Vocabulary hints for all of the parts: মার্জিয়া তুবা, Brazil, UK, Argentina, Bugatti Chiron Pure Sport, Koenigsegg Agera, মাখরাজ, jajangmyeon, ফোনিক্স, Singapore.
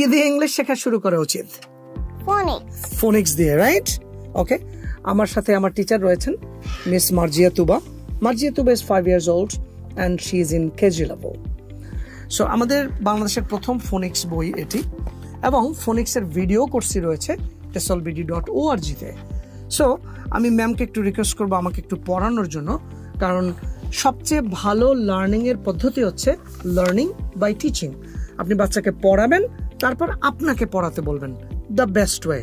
কি দিয়ে ইংলিশ শেখা শুরু করা উচিত? ফোনিক্স। ফোনিক্স দিয়ে, রাইট? ওকে, আমার সাথে আমার টিচার রয়েছেন miss মার্জিয়া তুবা। মার্জিয়া তুবা is 5 years old and she is in KG level. So আমাদের বাংলাদেশের প্রথম ফোনিক্স বই এটি, এবং ফোনিক্সের ভিডিও কোর্সই রয়েছে tesolbd.org-তে। সো আমি ম্যামকে একটু রিকোয়েস্ট করবো আমাকে একটু পড়ানোর জন্য, কারণ সবচেয়ে ভালো লার্নিংয়ের পদ্ধতি হচ্ছে লার্নিং বাই টিচিং। আপনি বাচ্চাকে পড়াবেন, তারপর আপনাকে পড়াতে বলবেন, দ্য বেস্ট ওয়ে।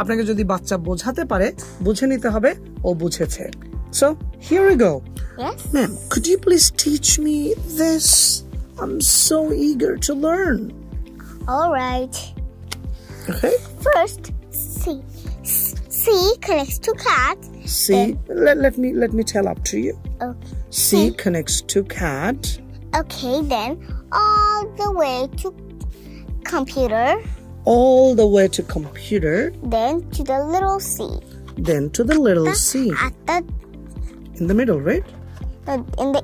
আপনাকে যদি বাচ্চা বোঝাতে পারে, বুঝে নিতে হবে ও বুঝেছে। So here we go. Ma'am, could you please teach me this? I'm so eager to learn. All right. Okay. First, C. C connects to cat. C. Let me tell up to you. Okay. C connects to cat. Okay, then all the way to computer. All the way to computer. Then to the little C. Then to the little C. In the middle, right? In the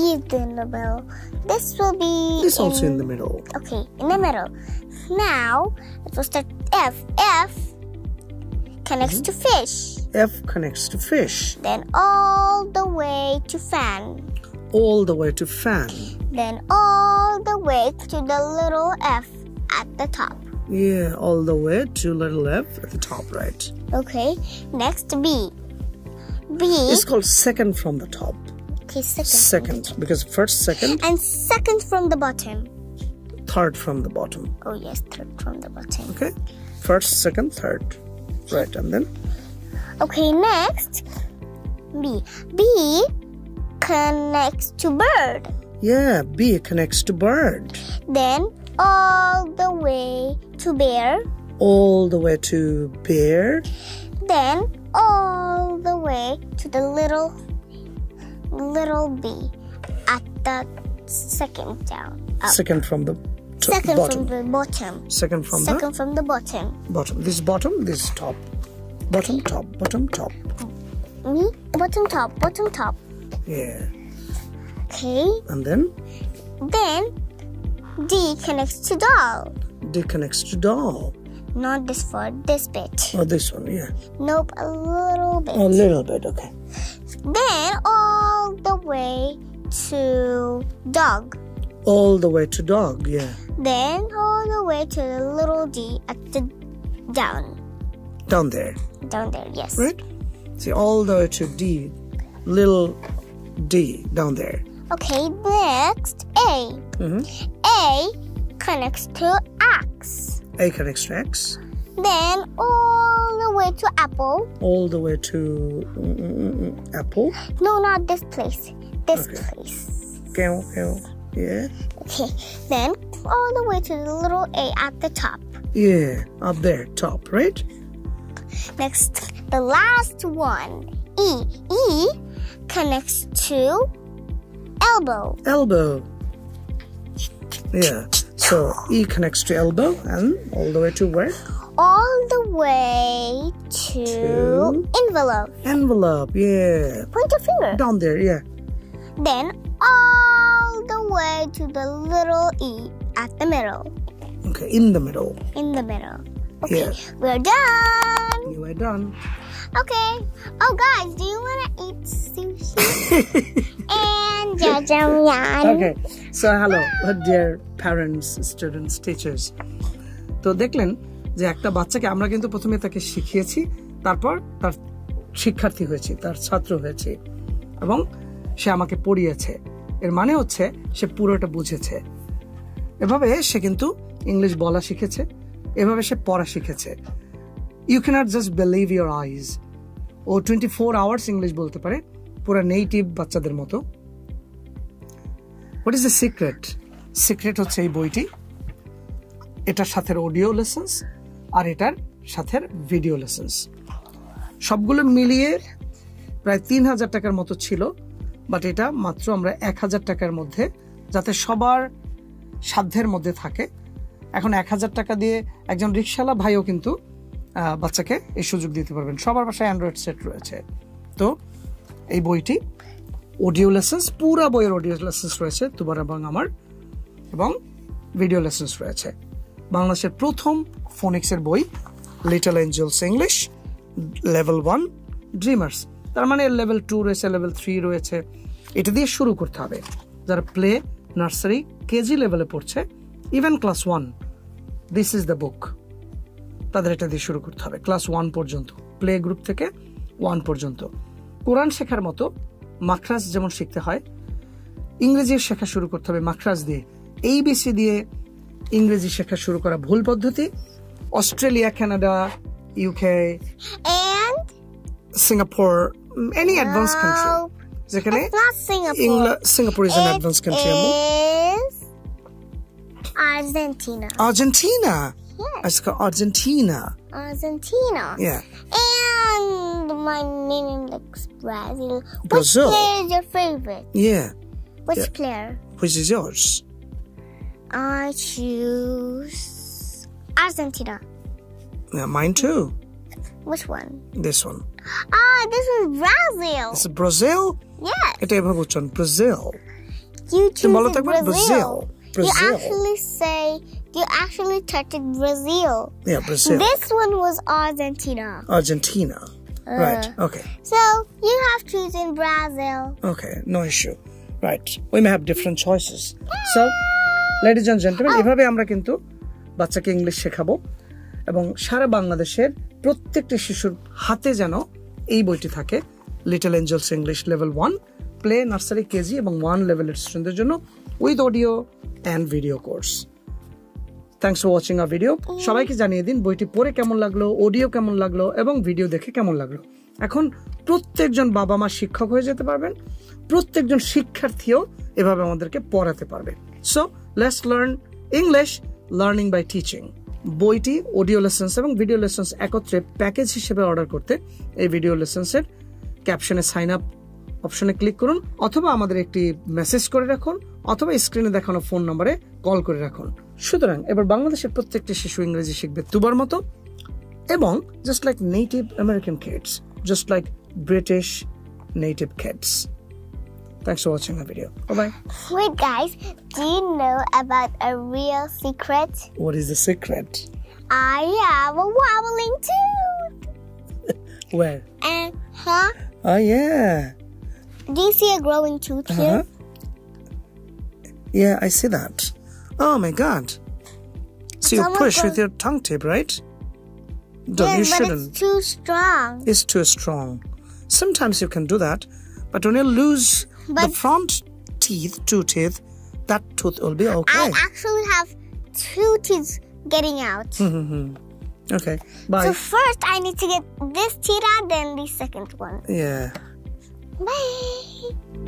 E is in the middle. This will be. This also in the middle. Okay, in the middle. Now it will start F. F connects to fish. F connects to fish. Then all the way to fan. All the way to fan. Then all the way to the little F at the top. Yeah, all the way to little F at the top, right? Okay. Next B. B. It's called second from the top. Okay, second, because first, second. And second from the bottom. Third from the bottom. Oh yes, third from the bottom. Okay, first, second, third. Right, and then? Okay, next, B. B connects to bird. Yeah, B connects to bird. Then all the way to bear. All the way to bear. Then all the way to the little B at the second down. Up. Second from the second bottom. From the bottom. Second from the bottom. This bottom, this top. Bottom, okay. Top, bottom, top. Me? Bottom, top, bottom, top. Yeah. Okay. And then? Then D connects to doll. D connects to doll. Not this far, this bit. Oh, this one, yeah. Nope, a little bit. A little bit, okay. Then all the way to dog. All the way to dog, yeah. Then all the way to the little D at the down. Down there. Down there, yes. Right? See, all the way to D, little D, down there. Okay, next, A. A connects to axe. A connects to axe. Then all the way to apple. All the way to apple? No, not this place. This okay. Place. Okay. Yeah. Okay. Then all the way to the little A at the top. Yeah, up there, top, right? Next, the last one. E. E connects to elbow. Elbow. Yeah. So E connects to elbow and all the way to where? All the way to envelope. Envelope, yeah. Point your finger. Down there, yeah. Then all the way to the little E at the middle. Okay, in the middle. In the middle. Okay, yeah. We're done. You are done. Okay. Oh, guys, do you want to eat sushi? And jajangmyeon. Okay, so hello, dear parents, students, teachers. So, Declan. যে একটা বাচ্চাকে আমরা কিন্তু প্রথমে তাকে শিখিয়েছি, তারপর তার শিক্ষার্থী হয়েছি, তার ছাত্র হয়েছি, এবং সে আমাকে পড়িয়েছে। এর মানে হচ্ছে সে পুরোটা বুঝেছে। এভাবে সে কিন্তু ইংলিশ বলা শিখেছে, এভাবে সে পড়া শিখেছে। You can't just believe your eyes. ও 24 hours ইংলিশ বলতে পারে, পুরো নেইটিভ বাচ্চাদের মতো। What is the secret? Secret হচ্ছে এই বইটি, এটার সাথে অডিও লেসেন্স আর এটার সাথে ভিডিও লেসেন্স। সবগুলো মিলিয়ে প্রায় 3,000 টাকার মতো ছিল, বাট এটা মাত্র আমরা 1,000 টাকার মধ্যে, যাতে সবার সাধ্যের মধ্যে থাকে। এখন 1,000 টাকা দিয়ে একজন রিক্সাওয়ালা ভাইও কিন্তু বাচ্চাকে এই সুযোগ দিতে পারবেন। সবার বাসায় অ্যান্ড্রয়েড সেট রয়েছে। তো এই বইটি অডিও লেসেন্স, পুরা বইয়ের অডিও লেসেন্স রয়েছে তোমার এবং আমার, এবং ভিডিও লেসেন্স রয়েছে। বাংলাদেশের প্রথম ফোনিক্সের বই little Angeles English level 1 Dreamers. তার মানে লেভেল 2 রয়েছে, লেভেল 3 রয়েছে, এটা দিয়ে শুরু করতে হবে। যারা প্লে নার্সারি কেজি লেভেলে পড়ছে, even class 1 this is the book, তাদের এটা দিয়ে শুরু করতে হবে ক্লাস 1 পর্যন্ত, প্লে গ্রুপ থেকে 1 পর্যন্ত। কোরআন শেখার মতো মাখরাজ যেমন শিখতে হয়, ইংরেজি শেখা শুরু করতে হবে মাখরাজ দিয়ে। ABC দিয়ে ইংরেজি শেখা শুরু করা ভুল পদ্ধতি। Australia, Canada, UK and Singapore, any advanced country, যেখানে Singapore is an advanced country, is Argentina. Yes. It's called Argentina. Yeah. And my name is Brazil. Brazil. Which player is your favorite? Yeah. Which player? Which is yours? I choose Argentina. Yeah, mine too. Which one? This one. Ah, this is Brazil. This is Brazil? Yes. It's Brazil. You choose Brazil. Brazil. You actually touched Brazil. Yeah, Brazil. This one was Argentina. Argentina. Right, okay. So, you have chosen Brazil. Okay, no issue. Right, we may have different choices. So, ladies and gentlemen, এভাবে আমরা কিন্তু বাচ্চাকে English শেখাবো এবং সারা বাংলাদেশের প্রত্যেকটি শিশুর হাতে যেন এই বইটি থাকে, little Angeles English level 1 play nursery KG এবং 1 লেভেলের স্টুডেন্টদের জন্য with audio and video course. Thanks for watching our video. সবাইকে জানিয়ে দিন বইটি পড়ে কেমন লাগলো, অডিও কেমন লাগলো এবং ভিডিও দেখে কেমন লাগলো। এখন প্রত্যেকজন বাবা মা শিক্ষক হয়ে যেতে পারবেন, প্রত্যেকজন শিক্ষার্থীও এভাবে আমাদেরকে পড়াতে পারবে। So let's learn English learning by teaching. বইটি অডিও লেসেন্স এবং ভিডিও লেসেন্স একত্রে প্যাকেজ হিসেবে অর্ডার করতে এই ভিডিও লেসেন্সের ক্যাপশনে সাইন আপ অপশনে ক্লিক করুন, অথবা আমাদের একটি মেসেজ করে রাখুন, অথবা স্ক্রিনে দেখানো ফোন নম্বরে কল করে রাখুন। সুতরাং এবার বাংলাদেশের প্রত্যেকটি শিশু ইংরেজি শিখবে তুবার মতো এবং just like native American kids, just like British native kids. Thanks for watching my video. Bye-bye. Wait, guys, do you know about a real secret? What is the secret? I have a wobbling tooth. Where? Huh? Oh, yeah. Do you see a growing tooth here? Yeah, I see that. Oh, my God. So you push with your tongue tip, right? Yeah, you shouldn't. It's too strong. It's too strong. Sometimes you can do that, but when you lose... But the front teeth, two teeth, that tooth will be okay. I actually have two teeth getting out. Okay, bye. So first I need to get this teeth out, then the second one. Yeah. Bye.